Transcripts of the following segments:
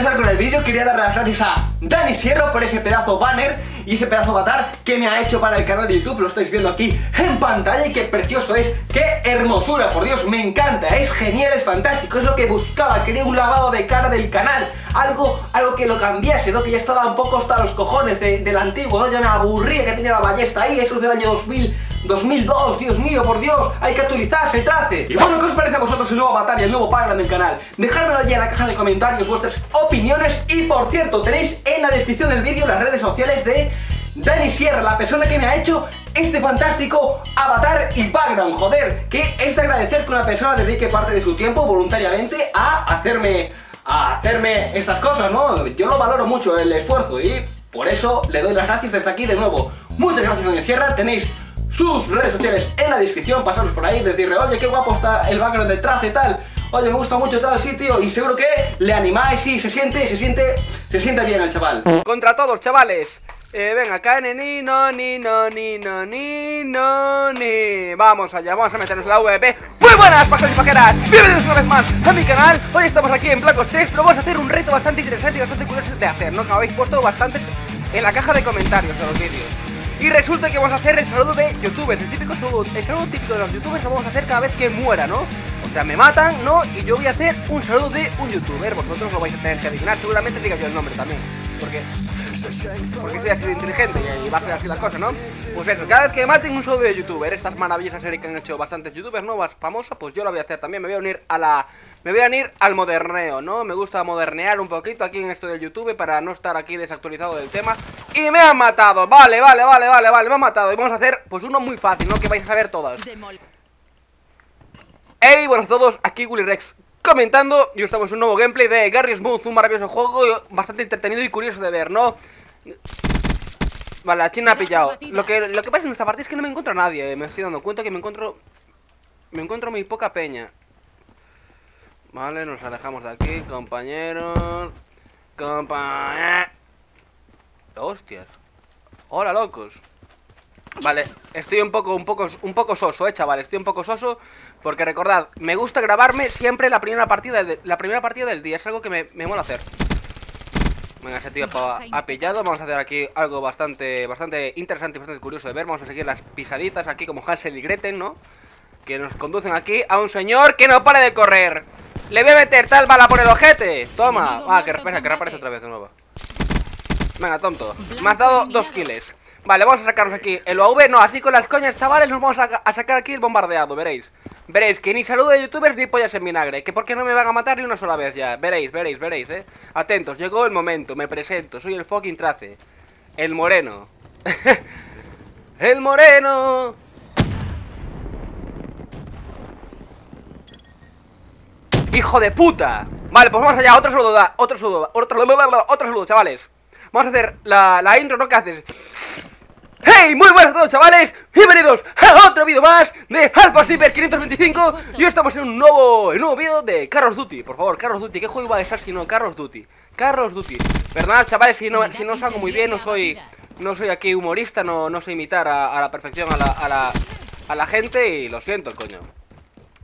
empezar con el vídeo, quería dar las gracias a Dani Sierra por ese pedazo banner y ese pedazo avatar que me ha hecho para el canal de YouTube. Lo estáis viendo aquí en pantalla y qué precioso es, qué hermosura, por Dios, me encanta, es genial, es fantástico, es lo que buscaba. Quería un lavado de cara del canal, algo que lo cambiase, ¿no? Que ya estaba un poco hasta los cojones del antiguo, ¿no? Ya me aburría que tenía la ballesta ahí, eso es del año 2002, Dios mío, por Dios, hay que actualizarse, Trazeeh. Y bueno, ¿qué os parece a vosotros el nuevo avatar y el nuevo background del canal? Dejármelo ya en la caja de comentarios vuestras opiniones. Y por cierto, tenéis en la descripción del vídeo las redes sociales de Dani Sierra, la persona que me ha hecho este fantástico avatar y background. Joder, que es de agradecer que una persona dedique parte de su tiempo voluntariamente a hacerme estas cosas, ¿no? Yo lo valoro mucho, el esfuerzo, y por eso le doy las gracias desde aquí de nuevo. Muchas gracias, Dani Sierra. Tenéis sus redes sociales en la descripción, pasaros por ahí, decirle, oye, qué guapo está el background de Trazeeh, tal, oye, me gusta mucho tal sitio, y seguro que le animáis y se siente bien el chaval. Contra todos, chavales, venga, caen, ni, vamos allá, vamos a meternos la VP. Muy buenas, pajeros y pajeras, bienvenidos una vez más a mi canal. Hoy estamos aquí en Black Ops 3, pero vamos a hacer un reto bastante interesante y bastante curioso de hacer, ¿no? Que me habéis puesto bastantes en la caja de comentarios de los vídeos. Y resulta que vamos a hacer el saludo de youtubers, el saludo típico de los youtubers lo vamos a hacer cada vez que muera, ¿no? O sea, me matan, ¿no? Y yo voy a hacer un saludo de un youtuber, vosotros lo vais a tener que adivinar, seguramente diga yo el nombre también, porque soy así de inteligente y va a ser así la cosa, ¿no? Pues eso, cada vez que maten un saludo de youtuber, estas maravillosas series que han hecho bastantes youtubers nuevas, famosas, pues yo la voy a hacer también, me voy a unir al moderneo, ¿no? Me gusta modernear un poquito aquí en esto del YouTube para no estar aquí desactualizado del tema. Y me han matado, vale, me han matado. Y vamos a hacer, pues, uno muy fácil, ¿no? Que vais a saber todas. Hey, buenos a todos, aquí Willyrex comentando. Y estamos en un nuevo gameplay de Garry's Mod, un maravilloso juego bastante entretenido y curioso de ver, ¿no? Vale, la China ha pillado. Lo que pasa en esta partida es que no me encuentro a nadie. Me estoy dando cuenta que me encuentro muy poca peña. Vale, nos alejamos de aquí, compañeros. Hostias. Hola, locos. Vale, estoy un poco soso, chavales. Estoy un poco soso porque recordad, me gusta grabarme siempre la primera partida del día. Es algo que me mola hacer. Venga, ese tío ha pillado. Vamos a hacer aquí algo bastante interesante y bastante curioso de ver. Vamos a seguir las pisaditas aquí como Hansel y Gretel, ¿no? Que nos conducen aquí a un señor que no para de correr. Le voy a meter tal bala por el ojete. Toma. Ah, que reaparece otra vez de nuevo. Venga, tonto. Me has dado 2 kills. Vale, vamos a sacarnos aquí el UAV. No, así con las coñas, chavales, nos vamos a sacar aquí el bombardeado. Veréis. Veréis que ni saludo de youtubers ni pollas en vinagre. Que porque no me van a matar ni una sola vez ya. Veréis, atentos, llegó el momento. Me presento, soy el fucking Trazeeh. El moreno. El moreno. ¡Hijo de puta! Vale, pues vamos allá, otro saludo, chavales. Vamos a hacer la intro, ¿no? ¿Qué haces? ¡Hey! Muy buenas a todos, chavales. Bienvenidos a otro vídeo más de AlphaSniper 525. Y hoy estamos en un nuevo vídeo de Call of Duty. Por favor, Call of Duty, ¿qué juego iba a ser si no Call of Duty? Call of Duty. Perdonad, chavales, si no os hago muy bien, no soy aquí humorista, no sé imitar a la perfección a la gente. Y lo siento, coño.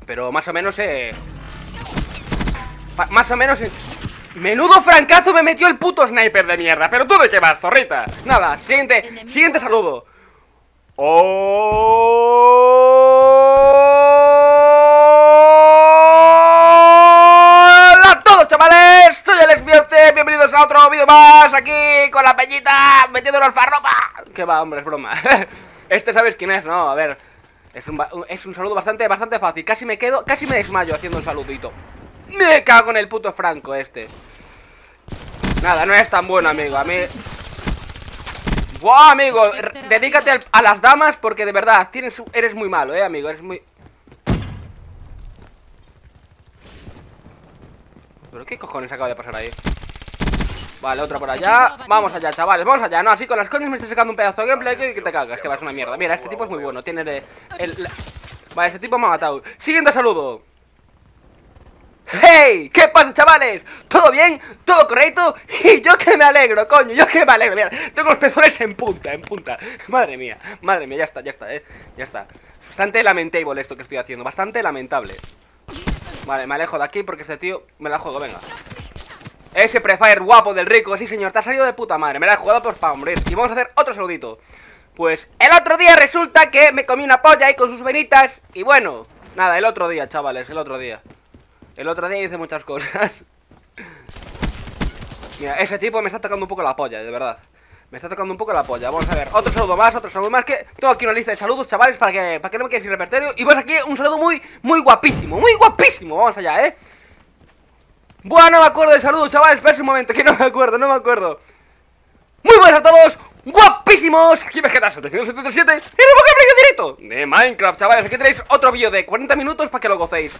Pero más o menos menudo francazo me metió el puto sniper de mierda. Pero tú de qué vas, zorrita. Nada, siguiente saludo. Hola a todos, chavales. Soy Alex Miote. Bienvenidos a otro vídeo más aquí con la peñita metiéndonos farropa. Que va, hombre, es broma. Este sabes quién es, ¿no? A ver, es un saludo bastante fácil. Casi me desmayo haciendo un saludito. Me cago en el puto Franco este. Nada, no es tan bueno, amigo. A mí... ¡Buah, amigo! Dedícate a las damas porque de verdad eres muy malo, amigo. Eres muy... ¿Pero qué cojones acaba de pasar ahí? Vale, otra por allá. Vamos allá, chavales, vamos allá. No, así con las coñas me estoy sacando un pedazo de gameplay que te cagas, que vas una mierda. Mira, este tipo es muy bueno. Tiene Vale, este tipo me ha matado. Siguiente saludo. ¡Hey! ¿Qué pasa, chavales? ¿Todo bien? ¿Todo correcto? Y yo que me alegro, coño, yo que me alegro. Mira, tengo los pezones en punta. Madre mía, ya está. Es bastante lamentable esto que estoy haciendo, bastante lamentable. Vale, me alejo de aquí porque este tío me la juego, venga. Ese prefire guapo del rico, sí señor, te ha salido de puta madre. Me la he jugado por para morir. Y vamos a hacer otro saludito. Pues el otro día resulta que me comí una polla ahí con sus venitas. Y bueno, nada, el otro día, chavales, el otro día. El otro día hice muchas cosas. Mira, ese tipo me está tocando un poco la polla, de verdad. Me está tocando un poco la polla. Vamos a ver, otro saludo más que... Tengo aquí una lista de saludos, chavales, para que no me quede sin repertorio. Y vos aquí un saludo muy guapísimo, muy guapísimo. Vamos allá, ¿eh? Buah, no me acuerdo del saludo, chavales. Espera un momento, que no me acuerdo. Muy buenas a todos, guapísimos. Aquí Vegeta777 en directo de Minecraft, chavales. Aquí tenéis otro vídeo de 40 minutos para que lo gocéis.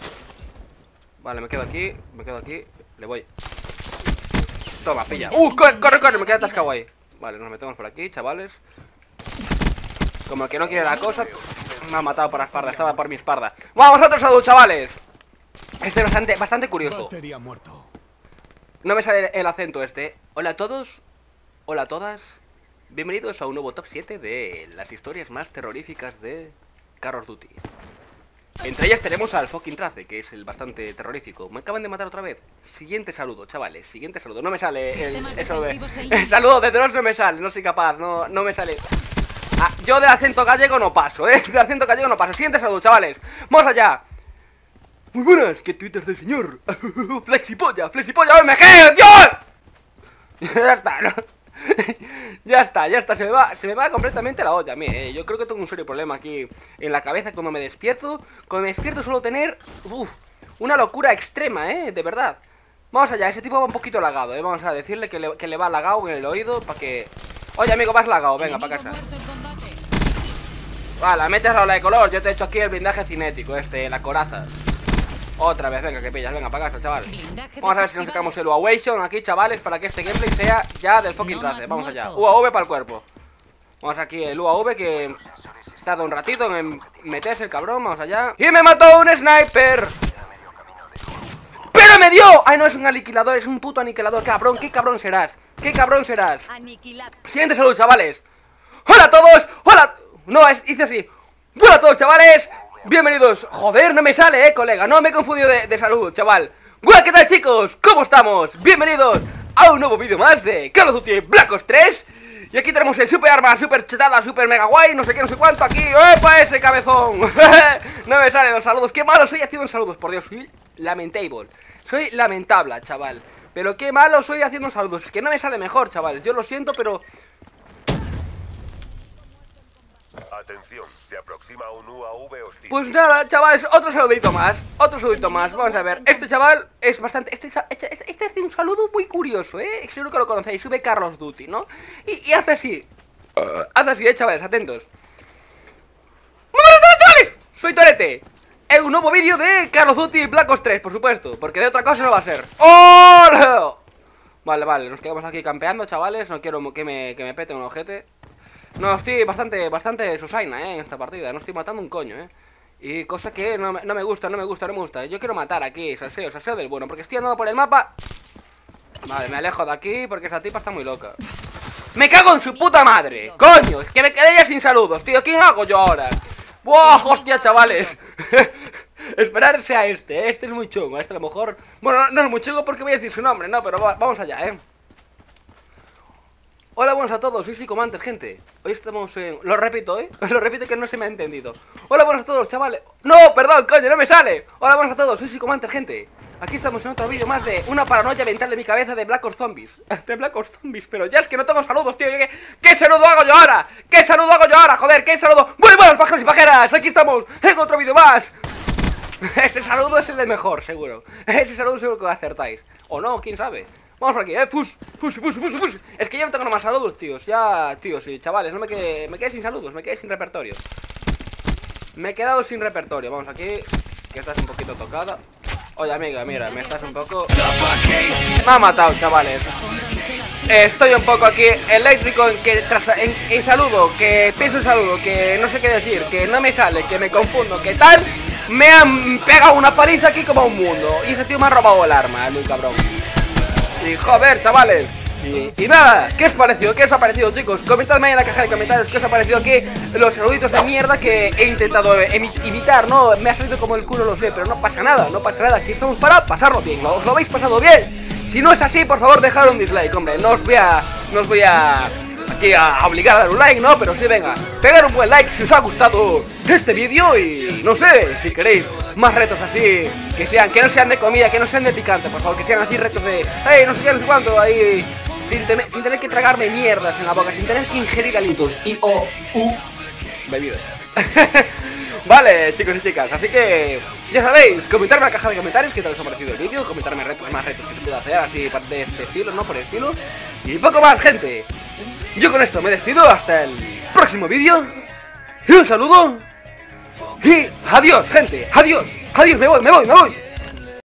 Vale, me quedo aquí. Le voy. Toma, pilla. Corre, me queda atascado ahí. Vale, nos metemos por aquí, chavales. Como el que no quiere la cosa. Me ha matado por la espalda, estaba por mi espalda. Vamos a otro saludo, chavales. Este es bastante curioso. No me sale el acento este. Hola a todos, hola a todas. Bienvenidos a un nuevo top 7 de las historias más terroríficas de Call of Duty. Entre ellas tenemos al fucking Trazeeh, que es el bastante terrorífico. Me acaban de matar otra vez. Siguiente saludo, chavales, siguiente saludo. No me sale el saludo de Dross, no me sale, no soy capaz, no me sale. Ah, yo del acento gallego no paso, del acento gallego no paso. Siguiente saludo, chavales, vamos allá. Muy buenas, que Twitter del señor. Flexipolla, OMG, Dios. Ya está, ¿no? Ya está, se me va completamente la olla a mí, Yo creo que tengo un serio problema aquí en la cabeza cuando me despierto. Suelo tener una locura extrema, de verdad. Vamos allá, ese tipo va un poquito lagado, Vamos a decirle que le va lagado en el oído para que... Oye, amigo, vas lagado, venga, para casa. Vale, me echas la ola de color, yo te he hecho aquí el blindaje cinético, la coraza. Otra vez, venga, que pillas, venga, para casa, chaval. Vamos a ver si nos sacamos el UAVation aquí, chavales, para que este gameplay sea ya del fucking Trazeeh. Vamos allá, UAV para el cuerpo. Vamos aquí, el UAV que tarda un ratito en meterse el cabrón, vamos allá. ¡Y me mató un sniper! ¡Pero me dio! ¡Ay, no, es un aniquilador, es un puto aniquilador! ¡Cabrón, qué cabrón serás! ¡Qué cabrón serás! Siguiente salud, chavales. ¡Hola a todos! ¡Hola! No, hice así. ¡Hola a todos, chavales! Bienvenidos, joder, no me sale, colega. No, me he confundido de salud, chaval. Buah, ¿qué tal, chicos? ¿Cómo estamos? Bienvenidos a un nuevo vídeo más de Call of Duty Black Ops 3. Y aquí tenemos el super arma, super chetada, super mega guay, no sé qué, no sé cuánto, aquí. ¡Epa, ese cabezón! No me salen los saludos, qué malo soy haciendo saludos, por Dios. Soy lamentable, soy lamentable, chaval. Pero qué malo soy haciendo saludos, es que no me sale mejor, chaval. Yo lo siento, pero... Atención, se aproxima un UAV hostil. Pues nada, chavales, otro saludito más. Vamos a ver, este chaval es bastante... Este hace un saludo muy curioso, Seguro que lo conocéis, sube Call of Duty, ¿no? Y hace así. Hace así, chavales, atentos. ¡Muy buenas, chavales! Soy Torete. Es un nuevo vídeo de Call of Duty Black Ops 3, por supuesto, porque de otra cosa no va a ser. ¡Hola! Vale, nos quedamos aquí campeando, chavales. No quiero que me pete un ojete. No, estoy bastante susaina, en esta partida. No estoy matando un coño, Y cosa que no me gusta. Yo quiero matar aquí, salseo del bueno, porque estoy andando por el mapa. Vale, me alejo de aquí porque esa tipa está muy loca. ¡Me cago en su puta madre! ¡Coño! Es que me quedé ya sin saludos, tío. ¿Qué hago yo ahora? ¡Wow! ¡Hostia, chavales! Esperarse a este es muy chungo, a lo mejor... Bueno, no es muy chungo porque voy a decir su nombre, no, pero vamos allá, Hola, buenas a todos, soy Sicomantel, gente. Hoy estamos en... Lo repito, Lo repito que no se me ha entendido. Hola, buenas a todos, chavales. No, perdón, coño, no me sale. Hola, buenas a todos, soy Sicomantel, gente. Aquí estamos en otro vídeo más de una paranoia mental de mi cabeza de Black Ops Zombies. De Black Ops Zombies, pero ya es que no tengo saludos, tío. ¿Qué saludo hago yo ahora? Joder, ¿qué saludo? Muy buenos pájaros y pajeras, aquí estamos en otro vídeo más. Ese saludo es el de mejor, seguro. Ese saludo seguro que lo acertáis. O no, quién sabe. Vamos por aquí, push. Es que ya no tengo más saludos, tíos. Ya, tíos, y chavales, no me quedé sin saludos, me quedé sin repertorio. Me he quedado sin repertorio. Vamos aquí, que estás un poquito tocada. Oye, amiga, mira, me estás un poco... Me ha matado, chavales. Estoy un poco aquí eléctrico en saludo, que pienso en saludo, que no sé qué decir, que no me sale, que me confundo, que tal. Me han pegado una paliza aquí como un mundo. Y ese tío me ha robado el arma, muy cabrón. Y joder, chavales, y nada, ¿qué os pareció? ¿Qué os ha parecido, chicos? Comentadme ahí en la caja de comentarios qué os ha parecido aquí los saluditos de mierda que he intentado imitar, ¿no? Me ha salido como el culo, lo sé, pero no pasa nada, aquí estamos para pasarlo bien, os lo habéis pasado bien. Si no es así, por favor, dejad un dislike, hombre. No os voy a aquí a obligar a dar un like, ¿no? Pero sí, venga, pegad un buen like si os ha gustado este vídeo. Y no sé, si queréis más retos así, que no sean de comida, que no sean de picante, por favor, que sean así retos de, hey, no sé qué, no sé cuánto, ahí, sin tener que tragarme mierdas en la boca, sin tener que ingerir alimentos y o bebidas. Vale, chicos y chicas, así que ya sabéis, comentarme en la caja de comentarios qué tal os ha parecido el vídeo, comentarme retos, más retos que se pueda hacer así de este estilo, ¿no? Por el estilo. Y poco más, gente. Yo con esto me despido, hasta el próximo vídeo. Y un saludo. Y adiós, gente, adiós, adiós, me voy.